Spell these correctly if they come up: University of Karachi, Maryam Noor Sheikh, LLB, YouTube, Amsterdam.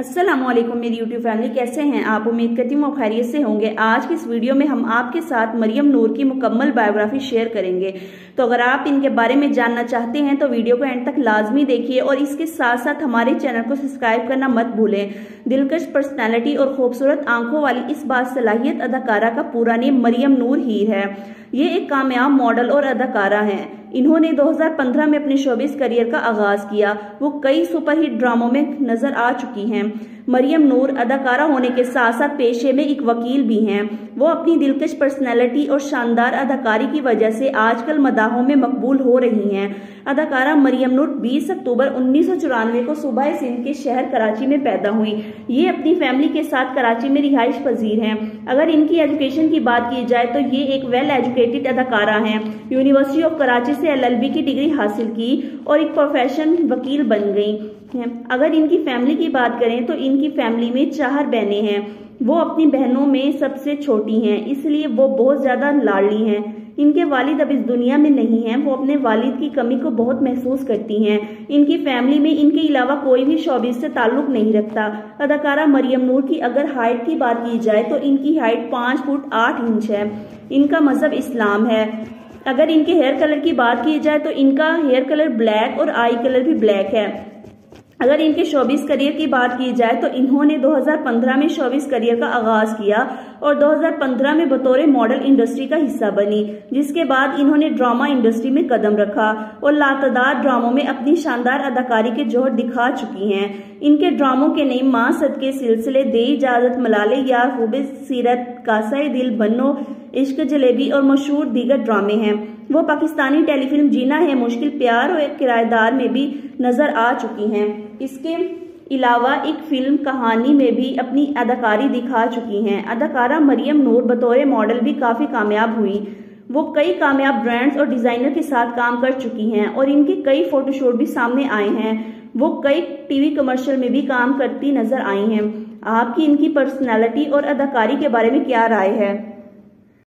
अस्सलाम वालेकुम मेरी YouTube फैमिली, कैसे हैं आप? उम्मीद करती हूँ खैरियत से होंगे। आज की इस वीडियो में हम आपके साथ मरियम नूर की मुकम्मल बायोग्राफी शेयर करेंगे। तो अगर आप इनके बारे में जानना चाहते हैं तो वीडियो को एंड तक लाजमी देखिए और इसके साथ साथ हमारे चैनल को सब्सक्राइब करना मत भूलें। दिलकश पर्सनैलिटी और खूबसूरत आंखों वाली इस बासलाहियत अदाकारा का पूरा नेम मरियम नूर ही है। ये एक कामयाब मॉडल और अदाकारा हैं। इन्होंने 2015 में अपने शोबिस करियर का आगाज किया। वो कई सुपरहिट ड्रामों में नजर आ चुकी हैं। मरियम नूर अदाकारा होने के साथ साथ पेशे में एक वकील भी हैं। वो अपनी दिलकश पर्सनैलिटी और शानदार अदाकारी की वजह से आजकल मदाहों में मकबूल हो रही हैं। अदाकारा मरियम नूर 20 अक्टूबर 1994 को सूबा सिंध के शहर कराची में पैदा हुई। ये अपनी फैमिली के साथ कराची में रिहाइश पजीर हैं। अगर इनकी एजुकेशन की बात की जाए तो ये एक वेल एजुकेटेड अदाकारा हैं। यूनिवर्सिटी ऑफ कराची से LLB की डिग्री हासिल की और एक प्रोफेशन वकील बन गई हैं। अगर इनकी फैमिली की बात करें तो इनकी फैमिली में 4 बहनें हैं। वो अपनी बहनों में सबसे छोटी हैं, इसलिए वो बहुत ज्यादा लाडली हैं। इनके वालिद अब इस दुनिया में नहीं हैं। वो अपने वालिद की कमी को बहुत महसूस करती हैं। इनकी फैमिली में इनके अलावा कोई भी शोबिस से ताल्लुक नहीं रखता। अदाकारा मरियम नूर की अगर हाइट की बात की जाए तो इनकी हाइट 5 फुट 8 इंच है। इनका मजहब इस्लाम है। अगर इनके हेयर कलर की बात की जाए तो इनका हेयर कलर ब्लैक और आई कलर भी ब्लैक है। अगर इनके शोबिस करियर की बात की जाए तो इन्होंने 2015 में शोबिस करियर का आगाज किया और 2015 में बतौर मॉडल इंडस्ट्री का हिस्सा बनी, जिसके बाद इन्होंने ड्रामा इंडस्ट्री में कदम रखा और लातदार ड्रामों में अपनी शानदार अदाकारी के जोहर दिखा चुकी हैं। इनके ड्रामों के नेम माँ सदके सिलसिले, दे इजाजत, मलाले यार, खूब सीरत, कासा दिल, बनो इश्क, जलेबी और मशहूर दीगर ड्रामे हैं। वो पाकिस्तानी टेलीफिल्म जीना है मुश्किल, प्यार और किराएदार में भी नजर आ चुकी हैं। इसके अलावा एक फिल्म कहानी में भी अपनी अदाकारी दिखा चुकी हैं। अदाकारा मरियम नूर बतौर मॉडल भी काफी कामयाब हुई। वो कई कामयाब ब्रांड्स और डिजाइनर के साथ काम कर चुकी हैं और इनके कई फोटोशूट भी सामने आए हैं। वो कई टीवी कमर्शियल में भी काम करती नजर आई हैं। आपकी इनकी पर्सनालिटी और अदाकारी के बारे में क्या राय है?